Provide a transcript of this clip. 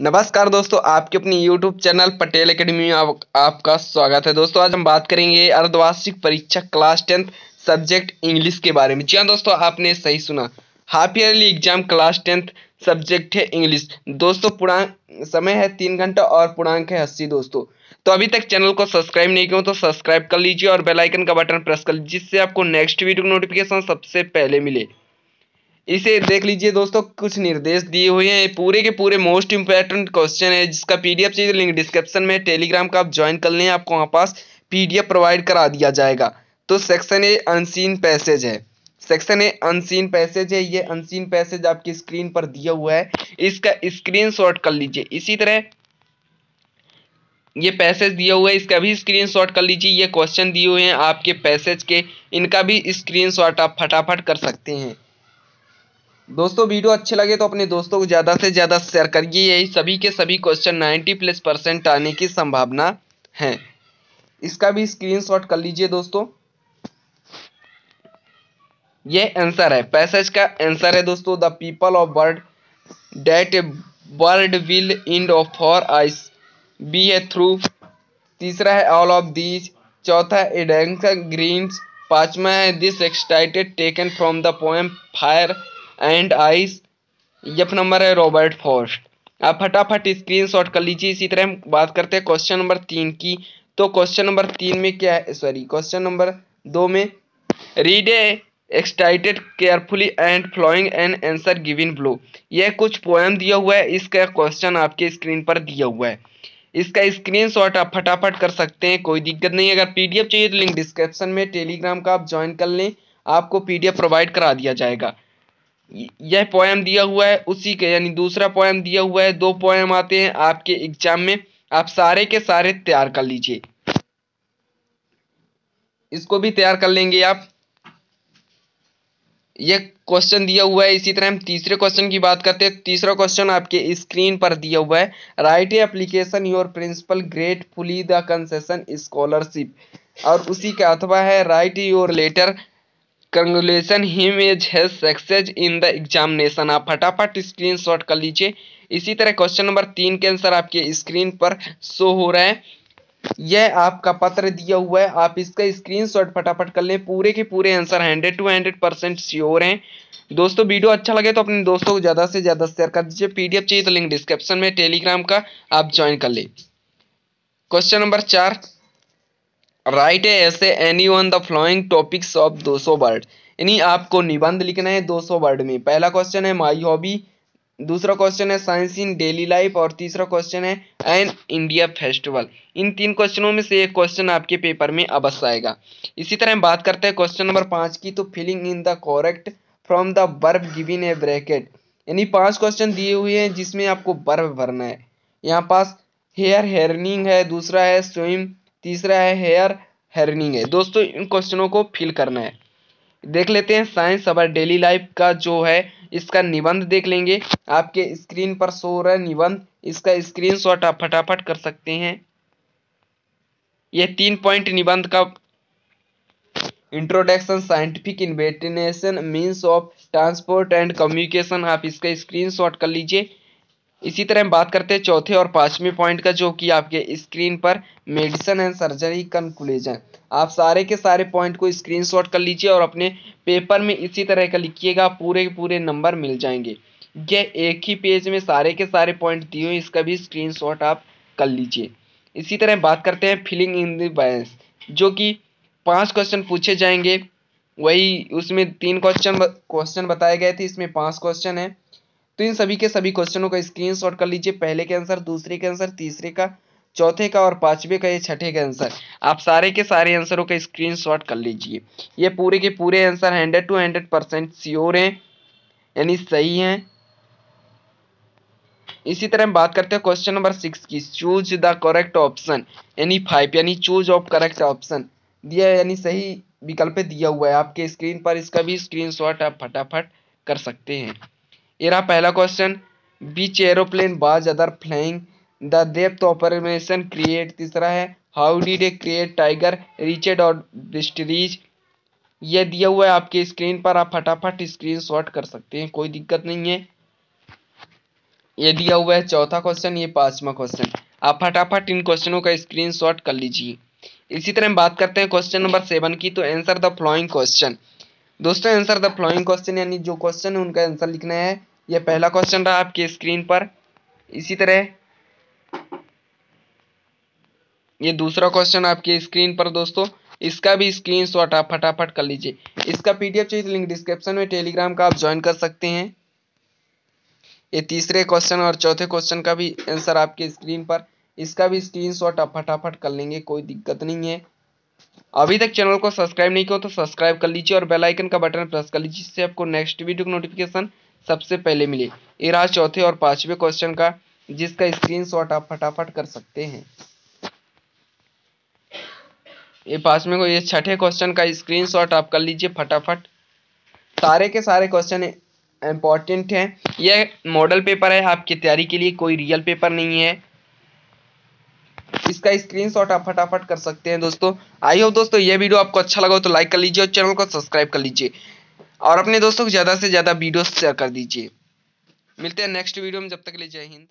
नमस्कार दोस्तों, आपके अपनी YouTube चैनल पटेल एकेडमी में आपका स्वागत है। दोस्तों आज हम बात करेंगे अर्धवार्षिक परीक्षा क्लास 10 सब्जेक्ट इंग्लिश के बारे में। जी हाँ दोस्तों, आपने सही सुना, half yearly exam class 10 subject है इंग्लिश। दोस्तों पूर्णांक समय है 3 घंटा और पूर्णांक है 80। दोस्तों तो अभी तक चैनल को सब्सक्राइब नहीं किया तो सब्सक्राइब कर लीजिए और बेल आइकन का बटन प्रेस कर लीजिए, जिससे आपको नेक्स्ट वीडियो की नोटिफिकेशन सबसे पहले मिले। इसे देख लीजिए दोस्तों, कुछ निर्देश दिए हुए हैं, पूरे के पूरे मोस्ट इंपॉर्टेंट क्वेश्चन है, जिसका पीडीएफ चाहिए लिंक डिस्क्रिप्शन में, टेलीग्राम का आप ज्वाइन कर लें, आपको वहाँ पास पीडीएफ प्रोवाइड करा दिया जाएगा। तो सेक्शन ए अनसीन पैसेज है, सेक्शन ए अनसीन पैसेज है, ये अनसीन पैसेज आपकी स्क्रीन पर दिया हुआ है, इसका स्क्रीनशॉट कर लीजिए। इसी तरह ये पैसेज दिया हुआ है, इसका भी स्क्रीनशॉट कर लीजिए। ये क्वेश्चन दिए हुए हैं आपके पैसेज के, इनका भी स्क्रीनशॉट आप फटाफट कर सकते हैं। दोस्तों वीडियो अच्छे लगे तो अपने दोस्तों को ज़्यादा से ज़्यादा शेयर करिए, यही सभी के सभी क्वेश्चन 90+% आने की संभावना है। इसका भी स्क्रीनशॉट कर लीजिए। दोस्तों ये आंसर है, पैसेज का आंसर है दोस्तों, the people of world date world will end of for ice be a through. तीसरा है ऑल ऑफ दीज। चौथा है एडेंका ग्रीन्स। पाँचवा है this extracted taken from the poem fire and ice. यफ नंबर है रॉबर्ट फ्रॉस्ट। आप फटाफट स्क्रीनशॉट कर लीजिए। इसी तरह हम बात करते हैं क्वेश्चन नंबर 3 की। तो क्वेश्चन नंबर 3 में क्या है, सॉरी क्वेश्चन नंबर 2 में, read a extracted carefully and flowing an answer given below. यह कुछ पोएम दिया हुआ है, इसका क्वेश्चन आपके स्क्रीन पर दिया हुआ है, इसका स्क्रीनशॉट आप फटाफट कर सकते हैं, कोई दिक्कत नहीं। अगर पीडीएफ चाहिए तो लिंक डिस्क्रिप्शन में, टेलीग्राम का आप ज्वाइन कर लें, आपको पीडीएफ प्रोवाइड करा दिया जाएगा। यह पोएम दिया हुआ है उसी के, यानी दूसरा पोएम दिया हुआ है, 2 पोएम आते हैं आपके एग्जाम में, आप सारे के सारे तैयार कर लीजिए, इसको भी तैयार कर लेंगे आप। यह क्वेश्चन दिया हुआ है। इसी तरह हम तीसरे क्वेश्चन की बात करते हैं। तीसरा क्वेश्चन आपके स्क्रीन पर दिया हुआ है, write a application your principal gratefully the concession scholarship. और उसी का अथवा है, write your letter congratulation him is has success in the examination. आप फटाफट स्क्रीनशॉट कर लीजिए। इसी तरह क्वेश्चन नंबर 3 के आंसर आपके स्क्रीन पर शो हो रहा है। यह आपका पत्र दिया हुआ है, आप इसका स्क्रीनशॉट फटाफट कर लें, पूरे के पूरे आंसर 100% श्योर हैं। दोस्तों वीडियो अच्छा लगे तो अपने दोस्तों को ज़्यादा से ज़्यादा शेयर कर दीजिए। पीडीएफ चाहिए तो लिंक डिस्क्रिप्शन में, टेलीग्राम का आप ज्वाइन कर लें। क्वेश्चन नंबर 4, राइट है ऐसे any on the flowing topics of 200 word. यानी आपको निबंध लिखना है 200 वर्ड में। पहला क्वेश्चन है माई हॉबी, दूसरा क्वेश्चन है साइंस इन डेली लाइफ, और तीसरा क्वेश्चन है एन इंडिया फेस्टिवल। इन 3 क्वेश्चनों में से एक क्वेश्चन आपके पेपर में अवश्य आएगा। इसी तरह हम बात करते हैं क्वेश्चन नंबर 5 की। तो filling in the correct from the verb given a bracket. यानी 5 क्वेश्चन दिए हुए हैं जिसमें आपको वर्ब भरना है। यहाँ पास हेयर हेयरनिंग है, दूसरा है स्विम, तीसरा है हेयर हेयरनिंग है। दोस्तों इन क्वेश्चनों को फिल करना है। देख लेते हैं साइंस अवर डेली लाइफ का जो है, इसका निबंध देख लेंगे, आपके स्क्रीन पर शो रहा है निबंध, इसका स्क्रीनशॉट आप फटाफट कर सकते हैं। यह 3 पॉइंट निबंध का introduction, scientific invention, means of transport and communication, आप इसका स्क्रीनशॉट कर लीजिए। इसी तरह हम बात करते हैं चौथे और 5वें पॉइंट का, जो कि आपके स्क्रीन पर मेडिसिन एंड सर्जरी कंक्लूजन। आप सारे के सारे पॉइंट को स्क्रीनशॉट कर लीजिए और अपने पेपर में इसी तरह का लिखिएगा, पूरे के पूरे नंबर मिल जाएंगे। यह एक ही पेज में सारे के सारे पॉइंट दिए हुए, इसका भी स्क्रीनशॉट आप कर लीजिए। इसी तरह बात करते हैं फिलिंग इन द बैलेंस, जो कि 5 क्वेश्चन पूछे जाएंगे, वही उसमें 3 क्वेश्चन बताए गए थे, इसमें 5 क्वेश्चन हैं। तो इन सभी के सभी क्वेश्चनों का स्क्रीनशॉट कर लीजिए, पहले के आंसर, दूसरे के आंसर, तीसरे का, चौथे का और 5वें का, ये 6ठे का आंसर। आप सारे के सारे आंसरों का स्क्रीनशॉट कर लीजिए। ये पूरे के पूरे आंसर 100% श्योर हैं, यानी सही हैं। इसी तरह हम बात करते हैं क्वेश्चन नंबर 6 की। चूज द करेक्ट ऑप्शन, यानी 5, यानी चूज ऑफ करेक्ट ऑप्शन दिया, यानी सही विकल्प दिया हुआ है आपके स्क्रीन पर, इसका भी स्क्रीनशॉट आप फटाफट कर सकते हैं। एरा पहला question, beach aeroplane was other flying the depth operation create. तीसरा है how did a create tiger reached और डिस्ट्रीज। यह दिया हुआ है आपके स्क्रीन पर, आप फटाफट स्क्रीनशॉट कर सकते हैं, कोई दिक्कत नहीं है। ये दिया हुआ है चौथा क्वेश्चन, ये पांचवा क्वेश्चन। आप फटाफट इन क्वेश्चनों का स्क्रीनशॉट कर लीजिए। इसी तरह हम बात करते हैं क्वेश्चन नंबर 7 की, तो आंसर द फॉलोइंग क्वेश्चन। दोस्तों आंसर द फॉलोइंग क्वेश्चन यानी जो क्वेश्चन है उनका आंसर लिखना है। यह पहला क्वेश्चन रहा आपके स्क्रीन पर। इसी तरह ये दूसरा क्वेश्चन आपके स्क्रीन पर। दोस्तों इसका भी स्क्रीनशॉट आप फटाफट कर लीजिए। इसका पीडीएफ चाहिए लिंक डिस्क्रिप्शन में, टेलीग्राम का आप ज्वाइन कर सकते हैं। ये तीसरे क्वेश्चन और चौथे क्वेश्चन का भी आंसर आपके स्क्रीन पर। इसका भी स्क्रीनशॉट आप फटाफट कर लेंगे, कोई दिक्कत नहीं है। अभी तक चैनल को सब्सक्राइब नहीं किया तो सब्सक्राइब कर लीजिए और बेल आइकन का बटन प्रेस कर लीजिए, जिससे आपको नेक्स्ट वीडियो की नोटिफिकेशन सबसे पहले मिले। ये रहा चौथे और पांचवें क्वेश्चन का, जिसका स्क्रीनशॉट आप फटाफट कर सकते हैं। ये पांचवें को, ये छठे क्वेश्चन का स्क्रीनशॉट आप कर लीजिए फटाफट। सारे के सारे क्वेश्चन इंपॉर्टेंट हैं। यह मॉडल पेपर है आपकी तैयारी के लिए, कोई रियल पेपर नहीं है। इसका स्क्रीनशॉट आप फटाफट कर सकते हैं। दोस्तों आई होप दोस्तों ये वीडियो आपको अच्छा लगा हो तो लाइक कर लीजिए और चैनल को सब्सक्राइब कर लीजिए और अपने दोस्तों को ज़्यादा से ज़्यादा वीडियो शेयर कर दीजिए। मिलते हैं नेक्स्ट वीडियो में, जब तक के लिए जय हिंद।